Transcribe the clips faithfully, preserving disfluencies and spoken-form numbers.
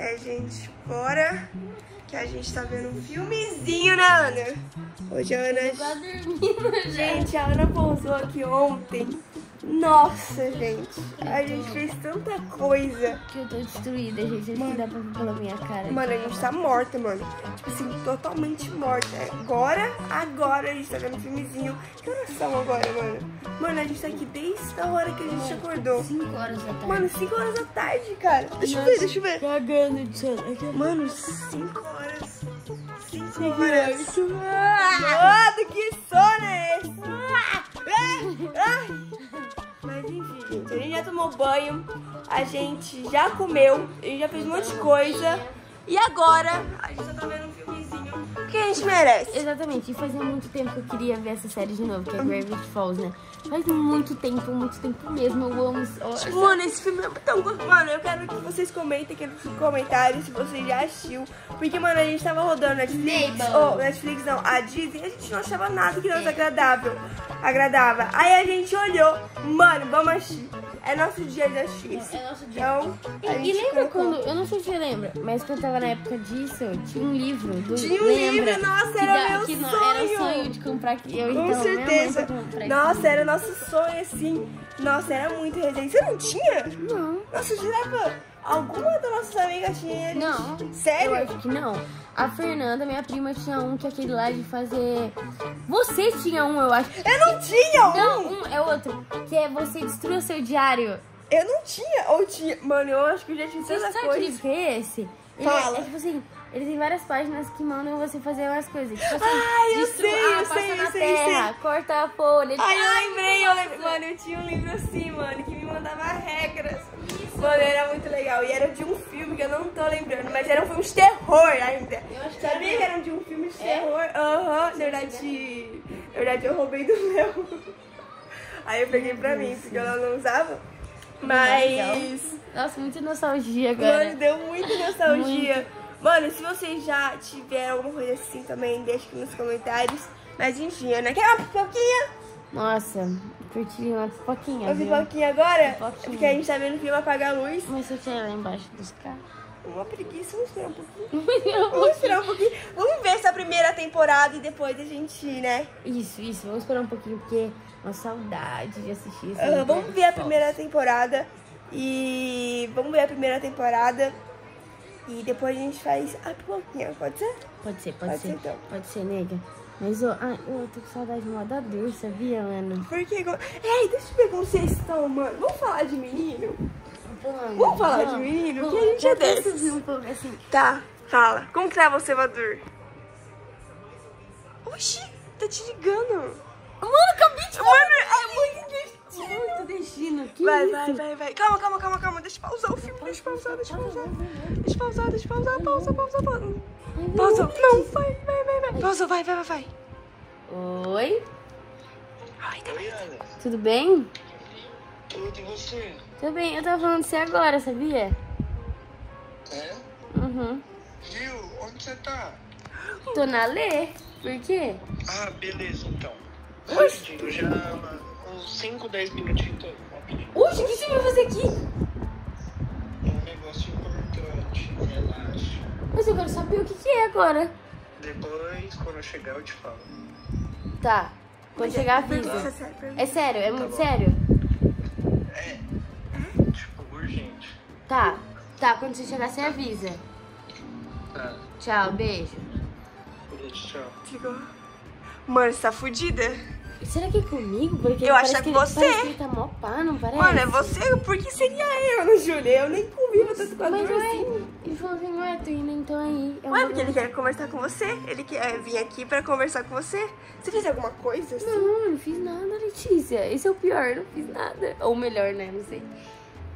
É, gente, bora, que a gente tá vendo um filmezinho, né, Ana? Hoje a Ana... dormindo, gente, a Ana pousou aqui ontem. Nossa, gente, a gente fez tanta coisa. Que eu tô destruída, gente, não dá pra ver pela minha cara. Mano, a gente tá morta, mano. Tipo assim, totalmente morta. Agora, agora a gente tá vendo um filmezinho. Que horas são agora, mano? Mano, a gente tá aqui desde a hora que a gente acordou. cinco horas da tarde. Mano, cinco horas da tarde, cara. Deixa eu ver, deixa eu ver. Cagando de sono. Mano, cinco horas. cinco horas. Mano, que sono é esse? Ai! Mas enfim, gente, a gente já tomou banho, a gente já comeu, a gente já fez um monte de coisa. E agora a gente só tá vendo um filmezinho que a gente merece. Exatamente, e fazia muito tempo que eu queria ver essa série de novo, que é Gravity Falls, né? Faz muito tempo, muito tempo mesmo, eu amo... Tipo, mano, esse filme é tão gostoso. Mano, eu quero que vocês comentem aqui nos comentários se você já assistiu. Porque, mano, a gente tava rodando Netflix, ou oh, Netflix não, a Disney, a gente não achava nada que não era agradável. Agradava. Aí a gente olhou, mano, vamos assistir. É nosso dia de assistir. É nosso dia. Então, e, e lembra colocou... quando, eu não sei se você lembra, mas quando eu tava na época disso, tinha um livro. Do, tinha um lembra, livro, nossa, era da, meu que sonho. Não, era o sonho de comprar aqui. Eu, com então, certeza. Comprar nossa, aqui. Era nosso sonho, assim. Nossa, era muito resenha. Você não tinha? Não. Nossa, girava. Alguma das nossas amigas tinha? Não. Sério? Eu acho que não. A Fernanda, minha prima, tinha um que é aquele lá de fazer... Você tinha um, eu acho. Eu não tinha um! Não, um é outro. Que é você destruir o seu diário. Eu não tinha. Ou tinha... Mano, eu acho que eu já tinha tanta coisa. Você sabe que é esse? Fala. É, é tipo assim... Ele tem várias páginas que mandam você fazer umas coisas. Tipo assim, ai, eu sei, eu sei, eu sei, terra, sei. Corta a folha. Ai, ai, eu lembrei, eu lembrei. Mano, eu tinha um livro assim, mano, que me mandava regras. Isso. Mano, era muito legal. E era de um filme que eu não tô lembrando, mas era um filme de terror ainda. Eu acho que sabia que era de um filme de terror? Aham, é? Uhum. Na verdade, na verdade eu roubei do meu. Aí eu peguei pra mim, porque eu não usava. Mas... Nossa, muita nostalgia, cara. Mano, deu muita nostalgia. Muito. Mano, se vocês já tiveram alguma coisa assim também, deixa aqui nos comentários. Mas enfim, Ana, quer uma pipoquinha? Nossa, curti uma pipoquinha. Uma viu? Pipoquinha agora? Pipoquinha. Porque a gente tá vendo o filme apagar a luz. Mas eu tinha lá embaixo dos carros. Uma preguiça, vamos esperar um pouquinho. Vamos esperar um pouquinho. Vamos ver essa primeira temporada e depois a gente, né? Isso, isso. Vamos esperar um pouquinho, porque é uma saudade de assistir isso. Uh, vamos ver a primeira temporada. E vamos ver a primeira temporada. E depois a gente faz a pipoquinha, pode ser? Pode ser, pode, pode ser. ser então. Pode ser, nega. Mas eu, ah, eu tô com saudade de uma da Adur, sabia, mano? Porque... Ei, deixa eu ver como vocês estão, mano. Vamos falar de menino? Vamos, vamos falar vamos. de menino? Vamos. Que a gente é desse. Um pouco assim. Tá, fala. Como que tá você, Adur? Oxi, tá te ligando. Mano, acabei de falar. Mano, é muito destino. Muito destino. Que vai, isso? vai, vai, vai. Calma, calma, calma, calma. Deixa eu pausar o filme. Deixa eu pausar, deixa eu pausar. Deixa eu pausar, deixa eu pausar. Pausa, pausa, pausa. Pausa. Não, vai, vai, vai, vai. Pausa, vai, vai, vai, vai. Oi. Oi, tá bem? Tudo bem? Tudo e você? Tudo bem, eu tava falando de você agora, sabia? É? Uhum. Viu? Onde você tá? Tô na Lê. Por quê? Ah, beleza, então. Oxi, eu já uns cinco, dez minutinhos. Oxi, o que você vai fazer aqui? É um negócio importante, relaxa. Mas eu quero saber o que, que é agora. Depois, quando eu chegar, eu te falo. Tá, quando chegar, avisa. É sério, é muito sério? É, tipo, urgente. Tá, tá, quando você chegar, você avisa. Tá. Tchau, beijo. Beijo, tchau. Chegou. Mano, você tá fudida? Será que é comigo? Porque eu acho que é você. Ele tá mó pá, não parece? Mano, é você? Porque seria eu, não, Júlia? Eu nem comigo tanto com a Júlia. Mas assim. Ele falou assim, ué, tô indo então aí. Ué, porque ele quer conversar com você. Ele quer vir aqui pra conversar com você. Você fez alguma coisa assim? Não, não fiz nada, Letícia. Esse é o pior, não fiz nada. Ou melhor, né? Não sei.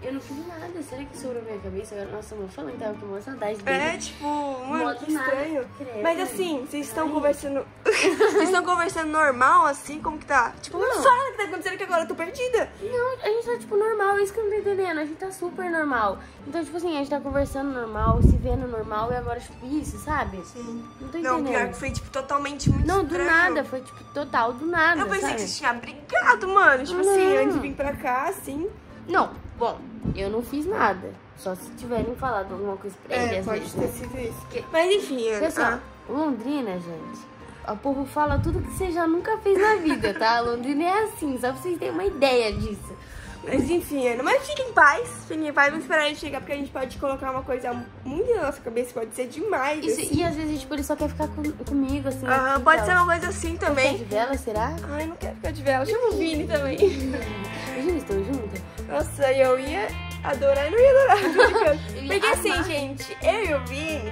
Eu não fiz nada, será que sobrou minha cabeça? Nossa, eu falei que tava com uma saudade dele. É, tipo, mano, que estranho. Mas assim, vocês estão conversando... Vocês estão conversando normal, assim? Como que tá? Tipo, não fala o que tá acontecendo, que agora eu tô perdida. Não, a gente tá, tipo, normal, é isso que eu não tô entendendo. A gente tá super normal. Então, tipo assim, a gente tá conversando normal, se vendo normal, e agora, tipo, isso, sabe? Sim. Não tô entendendo. Não, pior que foi, tipo, totalmente muito estranho. Não, do nada, foi, tipo, total, do nada, sabe? Eu pensei que vocês tinham brigado, mano. Tipo assim, antes de vir pra cá, assim... Não, bom... Eu não fiz nada. Só se tiverem falado alguma coisa pra ele. É, pode vezes, ter né? sido isso. Que... Mas enfim, eu... pessoal, ah. Londrina, gente. O povo fala tudo que você já nunca fez na vida, tá? Londrina é assim, só pra vocês terem uma ideia disso. Mas enfim, Ana, mas fique em paz, fique em paz, vamos esperar ele chegar, porque a gente pode colocar uma coisa muito na nossa cabeça, pode ser demais. Isso, assim. E às vezes, tipo, ele só quer ficar com, comigo, assim. Ah, assim, pode tal. ser uma coisa assim também. Quer ficar de vela, será? Ai, não quero ficar de vela, chama o Vini também. Imagina, estão juntas. Nossa, eu ia adorar, eu não ia adorar. Porque assim, gente, eu e o Vini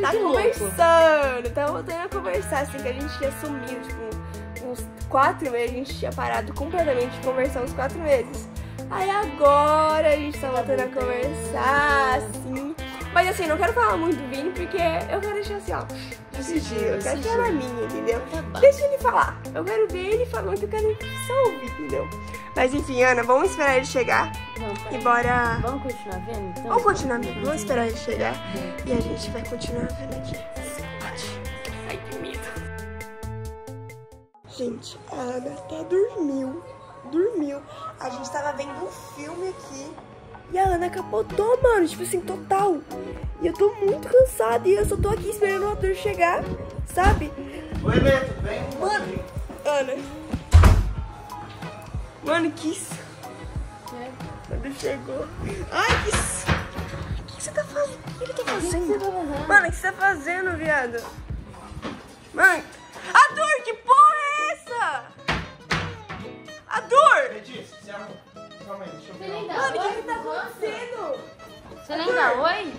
tá conversando, tá voltando a conversar, assim, que a gente tinha sumido, tipo, uns quatro meses, a gente tinha parado completamente de conversar uns quatro meses. Aí agora a gente tá voltando a conversar, assim. Mas assim, não quero falar muito do Vini, porque eu quero deixar assim, ó, de sigilo, eu quero que ela é minha, entendeu? Tá, deixa ele falar, eu quero ver ele falando que eu quero só ouvir, entendeu? Mas enfim, Ana, vamos esperar ele chegar não, e bora... Vamos continuar vendo? Então, vamos continuar vendo, vamos esperar ele chegar e a gente vai continuar vendo aqui. Ai, que medo. Gente, a Ana até dormiu. Dormiu. A gente tava vendo um filme aqui e a Ana capotou, mano. Tipo assim, total. E eu tô muito cansada e eu só tô aqui esperando o Adur chegar, sabe? Oi, Beto, vem. Mano, Ana. Mano, que isso? É. O Adur chegou. Ai, que isso? O que você tá fazendo? O que ele tá fazendo? Que que tá mano, o que você tá fazendo, viado? Mano. Adur, que porra é essa? Adur! Letícia, você arruma. Calma aí, deixa eu ver. Mano, o que tá acontecendo? Você nem dá oi?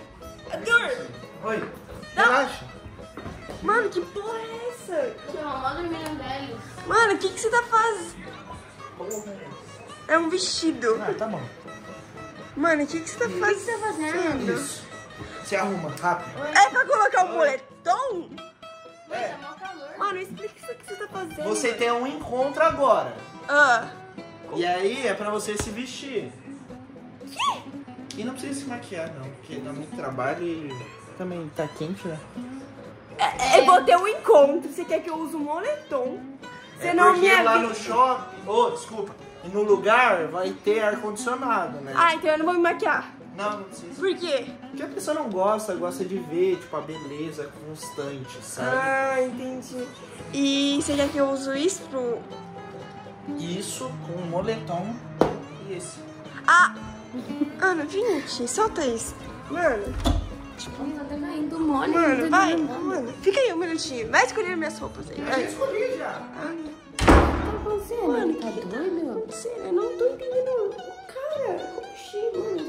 Adur! Oi! Relaxa! Mano, que porra é essa? Que é uma moda de menino velho. Mano, o que que você tá fazendo? É um vestido. Ah, tá bom. Mano, o que que você tá fazendo? O que você tá fazendo? Isso. Você arruma, rápido. Oi. É pra colocar o moletom? Mano, tá mal calor. Mano, explica isso que você tá fazendo. Você tem um encontro agora. Ah. E aí é pra você se vestir. Que? E não precisa se maquiar não, porque dá muito trabalho e também tá quente, né? É, eu vou ter um encontro, você quer que eu use um moletom? Você é não me avisa. Lá no shopping, oh, desculpa, no lugar vai ter ar-condicionado, né? Ah, então eu não vou me maquiar. Não, não precisa. Por quê? Porque a pessoa não gosta, gosta de ver, tipo, a beleza constante, sabe? Ah, entendi. E você quer que eu use isso pro... Isso com um moletom e esse. Ah! Ana, gente, solta isso. Mano, tipo, tá até caindo mole. Mano, vai. Mano, fica aí um minutinho. Vai escolher minhas roupas aí. Vai escolher já. Ai. Mano, tá doido? Eu não tô entendendo. Cara, como Chico, mano,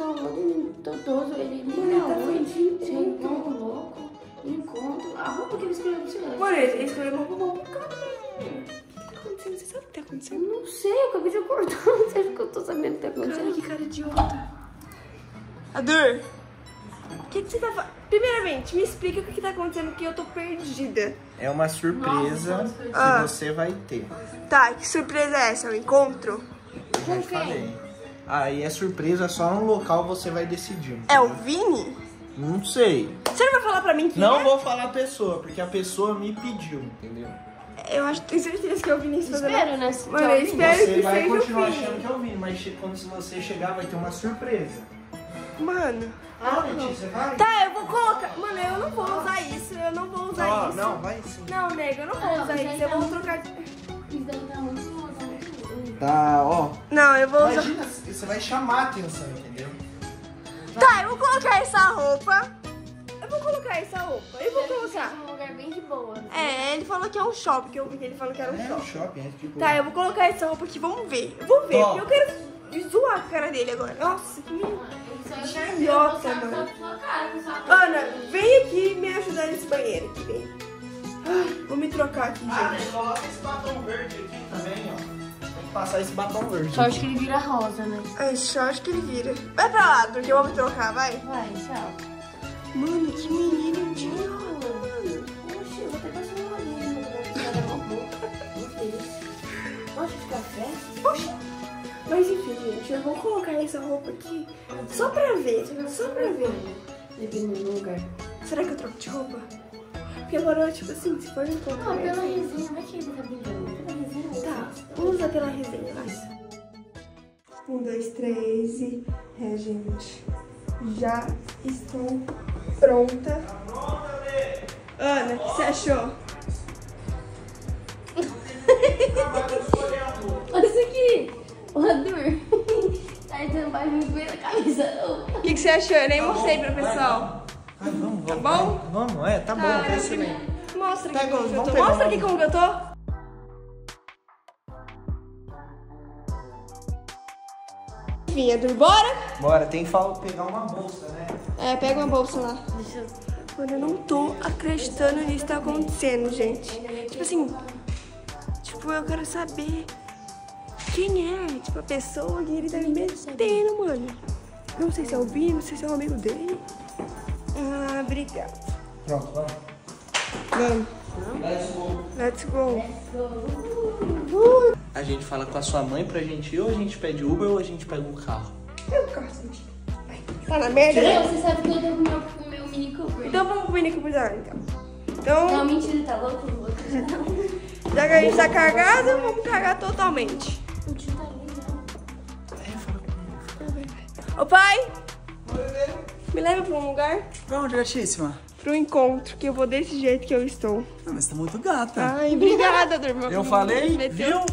tá rolando todo. Ele liga hoje, tem tão louco. Encontro. A roupa que ele escolheu pra você. Mano, ele escolheu uma roupa pro cara. Você sabe o que tá acontecendo? Não sei, eu acabei de acordar. Não sei o que eu tô sabendo o que tá acontecendo. Cara, que cara idiota. Adur, o que que você tá fazendo? Primeiramente, me explica o que que tá acontecendo, que eu tô perdida. É uma surpresa. Nossa, que ah. você vai ter. Tá, que surpresa é essa? É um encontro? Com quem? Aí ah, é surpresa, só no local você vai decidir. Entendeu? É o Vini? Não sei. Você não vai falar pra mim que Não é? vou falar a pessoa, porque a pessoa me pediu, entendeu? Eu acho, tenho certeza que é o Vinícius. Espero, né? Mano, eu espero você que vai continuar achando que é o Vini, mas quando você chegar vai ter uma surpresa. Mano. Ah, Letícia, vai? Tá, eu vou colocar. Mano, eu não vou usar isso, eu não vou usar ah, isso. Não, vai sim. Não, nego, eu não vou ah, usar isso, eu vou trocar. Isso daí tá muito bom. Tá, ó. Não, eu vou usar. Imagina, você vai chamar a atenção, entendeu? Tá, eu vou colocar essa roupa. Eu vou colocar essa roupa. Eu vou colocar. É um lugar bem de boa. Né? É, ele falou que é um shopping, que eu vi que ele falou que era um é, shopping. shopping é tipo... Tá, eu vou colocar essa roupa aqui, vamos ver. Eu vou ver, Top. porque eu quero zoar a cara dele agora. Nossa, que menino. Idiota, mano. Ana, vem aqui me ajudar nesse banheiro aqui, vem. Ai, vou me trocar aqui, gente. Ah, coloca esse batom verde aqui também, ó. Tem que passar esse batom verde. Só acho que ele vira rosa, né? É, só acho que ele vira. Vai pra lá, porque eu vou me trocar, vai? Vai, tchau. Mano, que menino de novo, mano. Poxa, eu vou até passar uma olhinha. Pode ficar perto? Poxa. Mas enfim, gente, eu vou colocar essa roupa aqui só pra ver, só pra ver. Dependendo do lugar. Será que eu troco de roupa? Porque agora, tipo assim, se for um pouco... Não, pela resenha, vai que ele tá brigando. Tá, usa pela resenha, vai. Um, dois, três e... É, gente, já estou pronta. Ana, o que você achou? Olha isso aqui, o Adur tá debaixo da camisa. O que, que você achou? Eu nem mostrei pro pessoal. Ah, vamos, vamos, tá bom? Vamos, é, tá, tá bom. É assim. Mostra aqui como eu tô. Mostra aqui como eu tô. Enfim, Adur, bora? Bora, tem que pegar uma bolsa, né? É, pega uma bolsa lá. Deixa eu... Mano, eu não tô acreditando nisso que tá acontecendo, gente. Tipo assim, tipo, eu quero saber quem é, tipo, a pessoa que ele tá me metendo, mano. Não sei se é o Binho, não sei se é o amigo dele. Ah, obrigada. Pronto, vamos. Vamos. Let's go. Let's go. Let's go. Uh. A gente fala com a sua mãe pra gente ir, ou a gente pede Uber, ou a gente pega o carro. Eu carro, gente. Vai. Tá na merda? Não, você sabe que eu tô com o meu, com meu Mini Cooper. Então vamos pro Mini Cooper dela, então. Então... Não, mentira, tá louco? louco já. já que a gente tá cagado, vamos cagar totalmente. O tio tá lindo. Ô pai! Me leva pra um lugar? Pra onde, gatíssima? Pro encontro, que eu vou desse jeito que eu estou. Ah, mas tá muito gata. Ai, obrigada, Dormão. Eu falei, viu?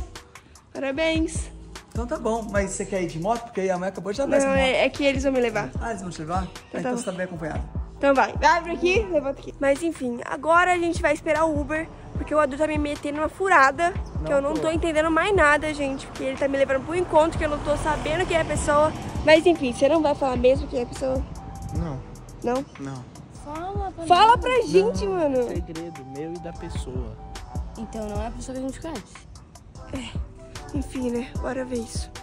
Parabéns. Então tá bom, mas você quer ir de moto? Porque a mãe acabou de abrir. Não, é, é que eles vão me levar. Ah, eles vão te levar? Então, ah, então tá, você tá bem acompanhada. Então vai, abre aqui, levanta aqui. Mas enfim, agora a gente vai esperar o Uber, porque o Adur tá me metendo uma furada, não, que eu não tô, tô entendendo mais nada, gente. Porque ele tá me levando pro encontro, que eu não tô sabendo quem é a pessoa. Mas enfim, você não vai falar mesmo quem é a pessoa? Não. Não? Não. Fala pra, Fala pra gente, não, mano. É segredo meu e da pessoa. Então não é a pessoa que a gente conhece. É. Enfim, né? Bora ver isso.